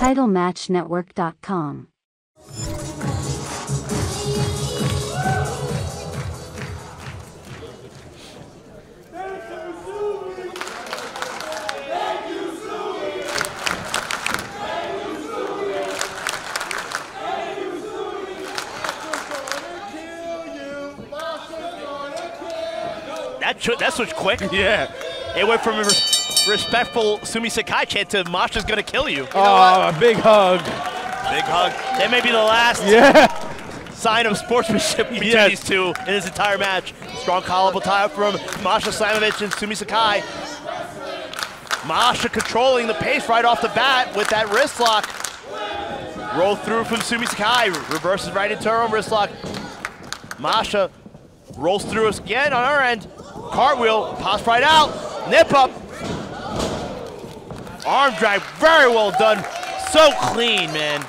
TitleMatchNetwork.com. That switch quick. Yeah. It went from a respectful Sumie Sakai chant to Masha's gonna kill you. You know, a big hug. Big hug. That may be the last sign of sportsmanship between these two in this entire match. Strong collarbone tie up from Masha Slamovich and Sumie Sakai. Masha controlling the pace right off the bat with that wrist lock. Roll through from Sumie Sakai. Reverses right into her own wrist lock. Masha rolls through us again on our end. Cartwheel, pops right out, nip up. Arm drag, very well done. So clean, man.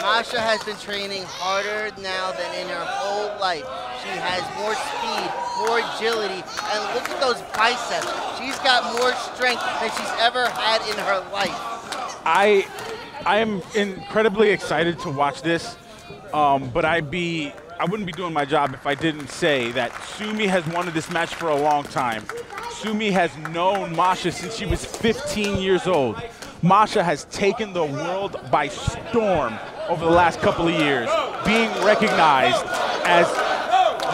Masha has been training harder now than in her whole life. She has more speed, more agility, and look at those biceps. She's got more strength than she's ever had in her life. I am incredibly excited to watch this, but I wouldn't be doing my job if I didn't say that Sumie has wanted this match for a long time. Sumie has known Masha since she was 15 years old. Masha has taken the world by storm over the last couple of years, being recognized as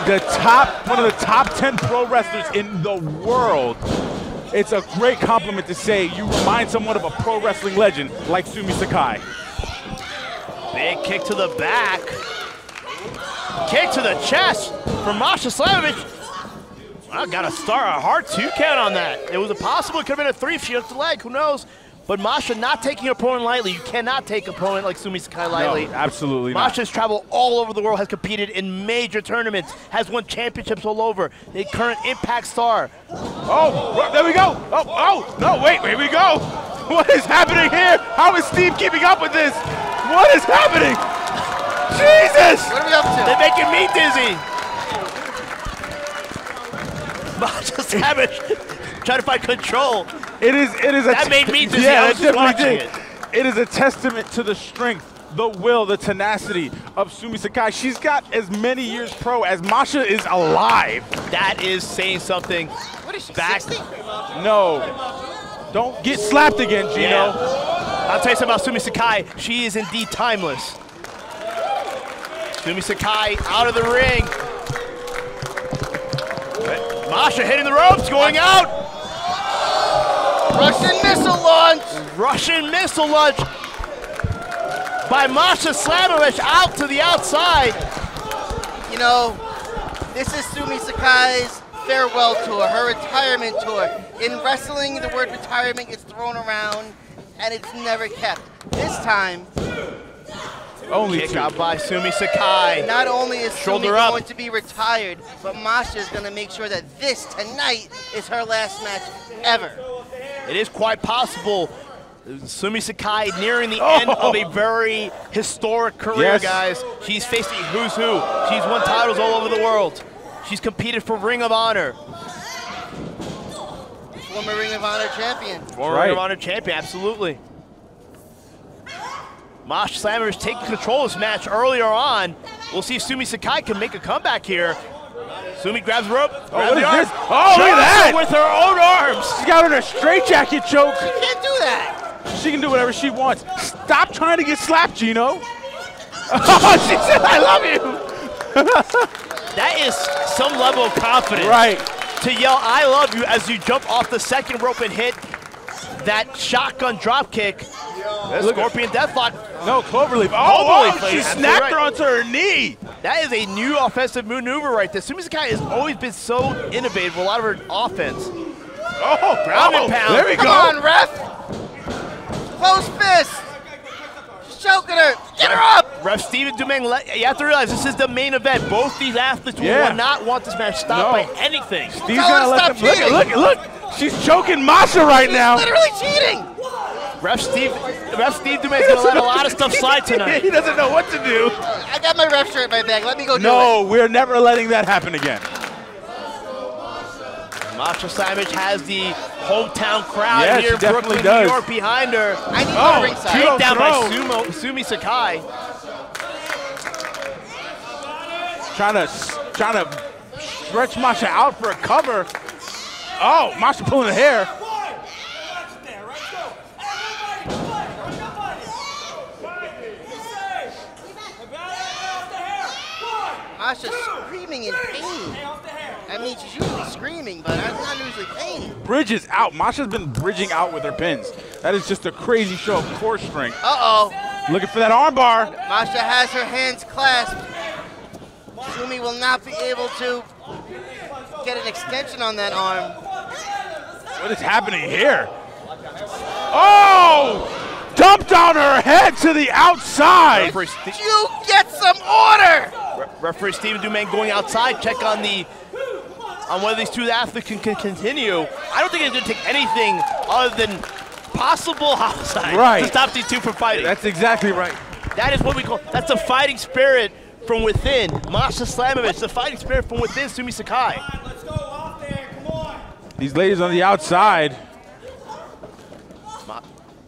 the one of the top 10 pro wrestlers in the world. It's a great compliment to say you remind someone of a pro wrestling legend like Sumie Sakai. Big kick to the back. Kick to the chest from Masha Slamovich. I got a star, a hard two count on that. It was impossible, it could have been a three if she hooked the leg, who knows? But Masha not taking her opponent lightly. You cannot take an opponent like Sumie Sakai lightly. No, absolutely not. Masha's traveled all over the world, has competed in major tournaments, has won championships all over. The current Impact star. Oh, there we go. Oh, no, wait, here we go. What is happening here? How is Steve keeping up with this? What is happening? Jesus! What are we up to? They're making me dizzy. Masha Slamovich trying to find control. It is. That made me dizzy. Yeah, I was just watching it. It is a testament to the strength, the will, the tenacity of Sumie Sakai. She's got as many years pro as Masha is alive. That is saying something. What is she, 60? No. Don't get slapped again, Gino. Yeah. I'll tell you something about Sumie Sakai. She is indeed timeless. Sumie Sakai out of the ring. Masha hitting the ropes, going out. Russian missile launch. Russian missile launch by Masha Slamovich out to the outside. You know, this is Sumie Sakai's farewell tour, her retirement tour. In wrestling, the word retirement gets thrown around and it's never kept. This time, only kick out by Sumie Sakai. Not only is Sumie going to be retired, but Masha is going to make sure that this tonight is her last match ever. It is quite possible. Sumie Sakai nearing the end of a very historic career, guys. She's facing who's who. She's won titles all over the world. She's competed for Ring of Honor. Former Ring of Honor champion. Former Ring of Honor champion, absolutely. Masha Slamovich taking control of this match earlier on. We'll see if Sumie Sakai can make a comeback here. Sumie grabs the rope. What is this? Oh, look at that! With her own arms. She's got her in a straitjacket choke. She can't do that. She can do whatever she wants. Stop trying to get slapped, Gino. Oh, she said, I love you. That is some level of confidence. Right. To yell, I love you, as you jump off the second rope and hit that shotgun drop kick. That's Scorpion Deathlock. No, Cloverleaf. Oh, she snapped her onto her knee. That is a new offensive maneuver right there. Sumie Sakai has always been so innovative with a lot of her offense. Oh, ground and pound. There we go. Come on, ref. Close fist. She's choking her. Get her up. Ref Steven Dumais, you have to realize this is the main event. Both these athletes will not want this match stopped by anything. Steve's gonna let them cheating. Look. She's choking Masha right now. She's literally cheating. Ref Steve Dumais is going to let a lot of stuff slide tonight. He doesn't know what to do. I got my ref shirt in my bag. Let me go do it. No, we're never letting that happen again. Masha Slamovich has the hometown crowd here in Brooklyn, New York behind her. I need my ringside. Take down by Sumie Sakai. Trying to stretch Masha out for a cover. Oh, Masha pulling the hair. Masha's screaming in pain. I mean, she's usually screaming, but I'm not usually pain. Bridges out. Masha's been bridging out with her pins. That is just a crazy show of core strength. Uh-oh. Looking for that armbar. Masha has her hands clasped. Sumie will not be able to get an extension on that arm. What is happening here? Oh! Dumped on her head to the outside. You get some order! Referee Steven Dumais going outside, check on the whether these two athletes can continue. I don't think it's going to take anything other than possible homicide to stop these two from fighting. That's exactly right. That is what we call, that's the fighting spirit from within. Masha Slamovich, the fighting spirit from within Sumie Sakai. Come on, let's go off there, come on. These ladies on the outside.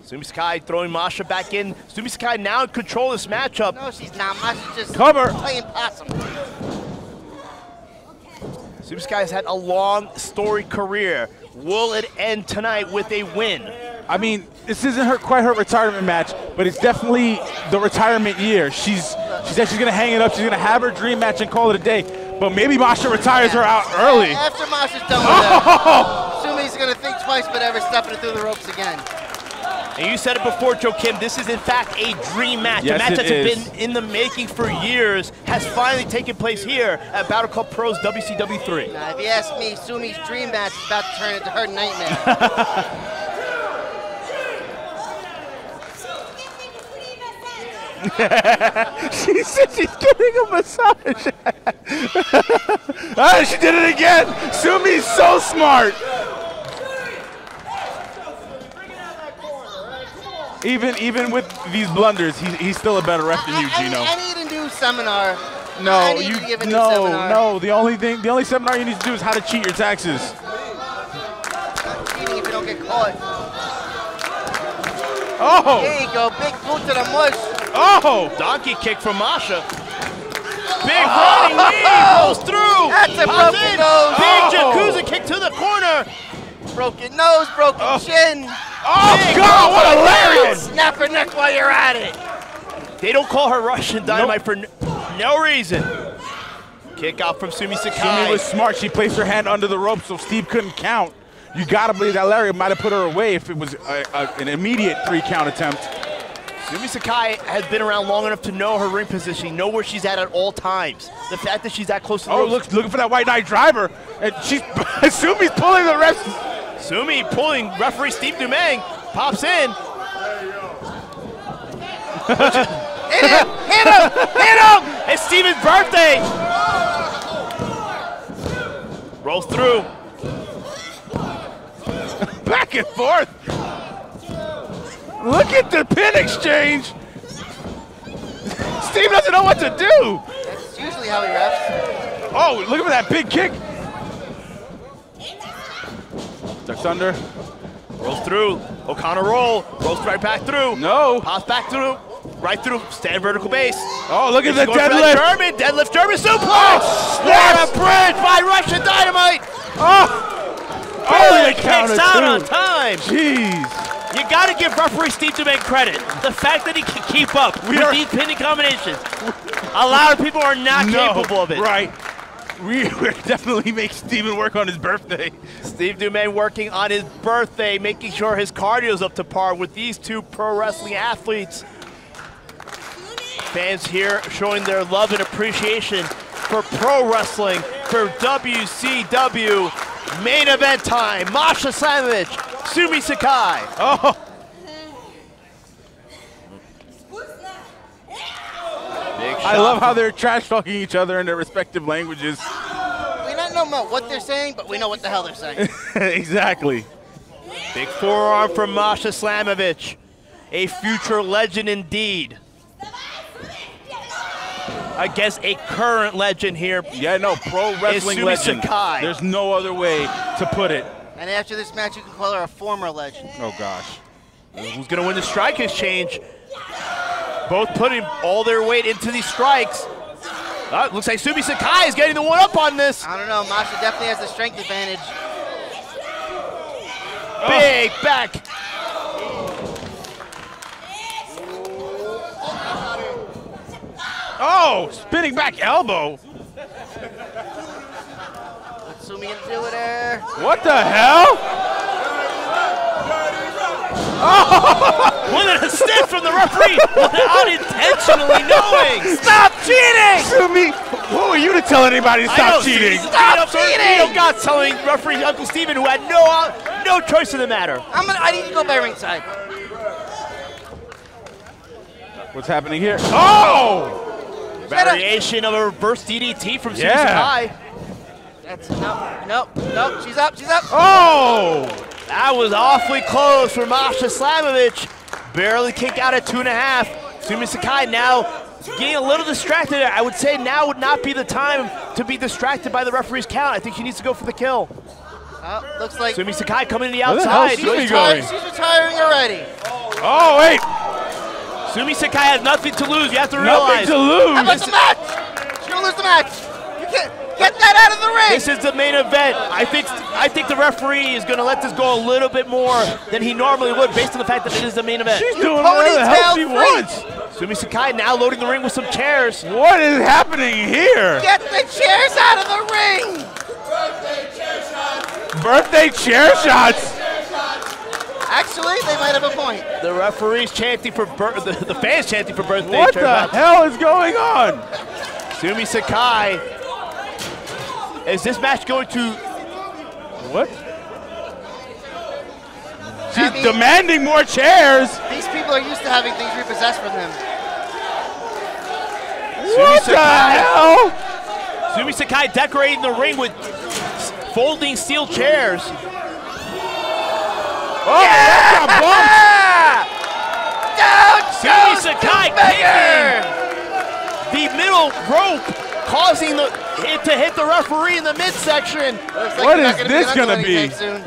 Sumie Sakai throwing Masha back in. Sumie Sakai now in control of this matchup. No, she's not. Masha's just playing possum. Sumie Sakai's had a long storied career. Will it end tonight with a win? I mean, this isn't quite her retirement match, but it's definitely the retirement year. She said she's going to hang it up. She's going to have her dream match and call it a day. But maybe Masha retires her out early. After Masha's done with her, Sumie's going to think twice about ever stepping through the ropes again. And you said it before, Joakim, this is in fact a dream match. Yes, a match that's been in the making for years has finally taken place here at Battle Club Pro's WCW3. Now, if you ask me, Sumie's dream match is about to turn into her nightmare. She said she's getting a massage. Ah, she did it again. Sumie's so smart. Even with these blunders, he's still a better ref than you, Gino. I need a new seminar. No, you give a new seminar. No. The only seminar you need to do is how to cheat your taxes. Not cheating if you don't get caught. Oh! There you go, big boot to the mush. Oh! Donkey kick from Masha. Big running knee goes through. That's a broken nose. Big jacuzzi kick to the corner. Broken nose, broken shin. Oh, big God, what a lariat! Snap her neck while you're at it. They don't call her Russian Dynamite for no reason. Kick out from Sumie Sakai. Sumie was smart. She placed her hand under the rope so Steve couldn't count. You got to believe that lariat might have put her away if it was an immediate three-count attempt. Sumie Sakai has been around long enough to know her ring position, know where she's at all times. The fact that she's that close to the ropes. Looking for that white knight driver. And Sumie's pulling the rest. Sumie pulling referee Steve Dumais, pops in. Hit him! Hit him! Hit him! It's Steven's birthday! Rolls through. Back and forth! Look at the pin exchange! Steve doesn't know what to do! That's usually how he refs. Oh, look at that big kick! Ducks under, rolls through, O'Connor rolls right back through. No. Pops back through, right through, stand vertical base. Oh, look at the deadlift. Deadlift German suplex. Oh, what a bridge by Russian Dynamite. Oh, oh, kicks out on time. Jeez. You gotta give referee Steve Dumais credit. The fact that he can keep up with these pinning combinations. A lot of people are not capable of it. Right. We're definitely making Steven work on his birthday. Steve Dumais working on his birthday, making sure his cardio's up to par with these two pro wrestling athletes. Fans here showing their love and appreciation for pro wrestling, for WCW. Main event time, Masha Slamovich, Sumie Sakai. Oh. I love how they're trash talking each other in their respective languages. We don't know what they're saying, but we know what the hell they're saying. Exactly. Big forearm from Masha Slamovich, a future legend indeed, against a current legend here. Yeah, no, pro wrestling legend. Sakai. There's no other way to put it. And after this match, you can call her a former legend. Oh, gosh. Who's going to win the strike exchange? Both putting all their weight into these strikes. Looks like Sumie Sakai is getting the one-up on this. I don't know. Masha definitely has the strength advantage. Oh. Big back. Oh, spinning back elbow. What's Sumie gonna do with her? What the hell? Oh! With an assist from the referee without intentionally knowing. Stop cheating! Sumie, who are you to tell anybody to stop cheating? Stop cheating! Gino Gotz telling referee Uncle Steven, who had no choice in the matter. I need to go by ringside. What's happening here? Oh! Variation of a reverse DDT from Sumie Sakai. That's nope. She's up. Oh! That was awfully close for Masha Slamovich. Barely kick out at 2.5. Sumie Sakai now getting a little distracted. I would say now would not be the time to be distracted by the referee's count. I think she needs to go for the kill. Oh, looks like Sumie Sakai coming to the outside. She's retiring already. Oh, wait. Sumie Sakai has nothing to lose. You have to realize. Nothing to lose. How about the match? She'll lose the match. You can't get that out of the ring. This is the main event. I think the referee is going to let this go a little bit more than he normally would, based on the fact that it is the main event. She's doing whatever the hell she wants. Sumie Sakai now loading the ring with some chairs. What is happening here? Get the chairs out of the ring. Birthday chair shots. Actually, they might have a point. The referees chanting for the fans chanting for birthday. What the hell is going on? Sumie Sakai. Is this match going to what? She's demanding more chairs. These people are used to having things repossessed from them. What the hell? Sumie Sakai decorating the ring with folding steel chairs. Oh, yeah! That's a bump! Down Sumie Sakai kicking the middle rope, causing it to hit the referee in the midsection. Like what is this going to be? Soon.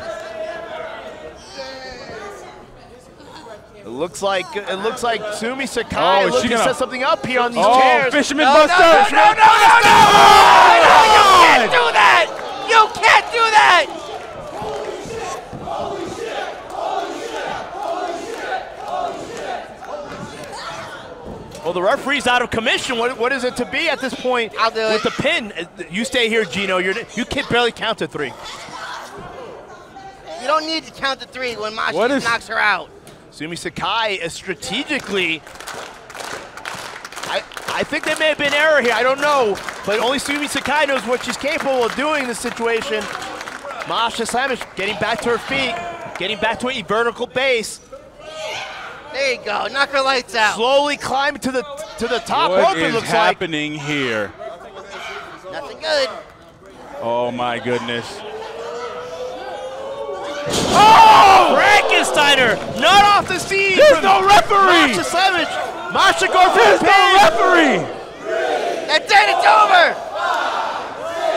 It looks like Sumie Sakai looking to set something up here on these chairs. Fisherman Buster! No! Oh, you can't do that! You can't do that! Well, the referee's out of commission. What is it to be at this point? I'll do it. With the pin, you stay here, Gino. You can barely count to three. You don't need to count to three when Masha knocks her out. Sumie Sakai is strategically. I think there may have been error here. I don't know, but only Sumie Sakai knows what she's capable of doing in this situation. Masha Slamovich getting back to her feet, getting back to a vertical base. There you go, knock her lights out. Slowly climb to the top rope, it looks like. What is happening here? Nothing good. Oh my goodness. Oh! Frankensteiner, not off the scene. There's no referee. Masha Slamovich. Masha going for the pin. There's no referee. That's it, it's over.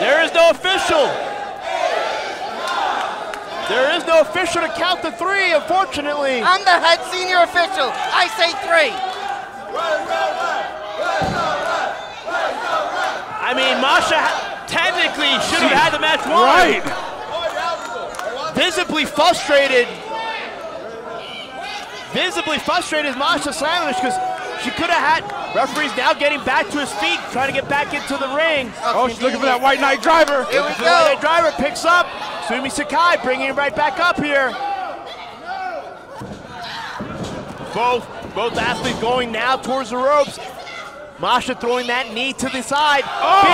There is no official. There is no official to count the three, unfortunately. I'm the head senior official. I say three. I mean, Masha technically should have had the match won. Right. Visibly frustrated is Masha Slamovich because she could have had. Referee's now getting back to his feet, trying to get back into the ring. Oh, she's looking for that White Knight driver. Here we go. White Knight driver picks up. Sumie Sakai bringing it right back up here. Both athletes going now towards the ropes. Masha throwing that knee to the side. Oh!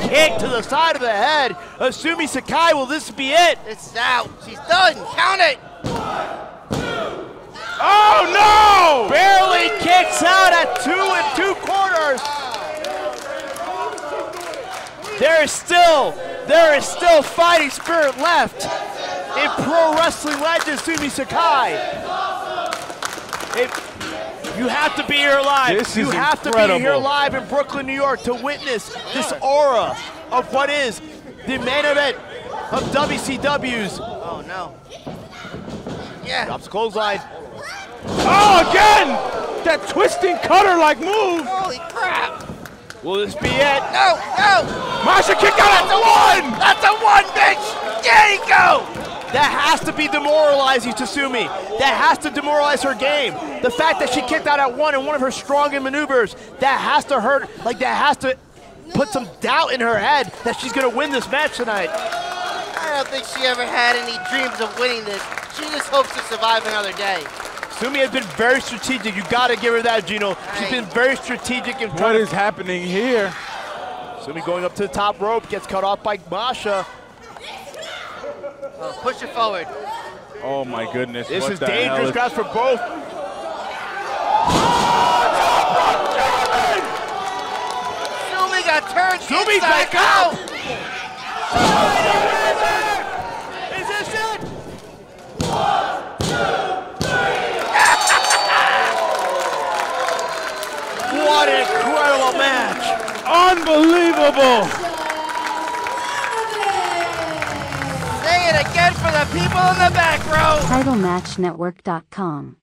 Big kick to the side of the head. Sumie Sakai, will this be it? It's out. She's done. Count it. 1, 2. Oh, no! Barely kicks out at 2 2/4. There is still fighting spirit left in pro wrestling legend Sumie Sakai. You have to be here live. You have to be here live in Brooklyn, New York to witness this aura of what is the main event of WCW's No. Yeah. Drops clothesline. Oh, again! That twisting cutter-like move! Holy crap! Will this be it? No, no! Masha kicked out at the one! That's a one, bitch! There you go! That has to be demoralizing to Sumie. That has to demoralize her game. The fact that she kicked out at one in one of her strongest maneuvers, that has to hurt, like that has to put some doubt in her head that she's gonna win this match tonight. I don't think she ever had any dreams of winning this. She just hopes to survive another day. Sumie has been very strategic. You gotta give her that, Gino. She's been very strategic in trying. What is happening here? Sumie going up to the top rope, gets cut off by Masha. Oh, push it forward. Oh my goodness. This is dangerous ground for both. Sumie got turned. Sumie's back out. Is this it? 1, 2, 3. What an incredible match. Unbelievable. Again for the people in the back row. TitleMatchNetwork.com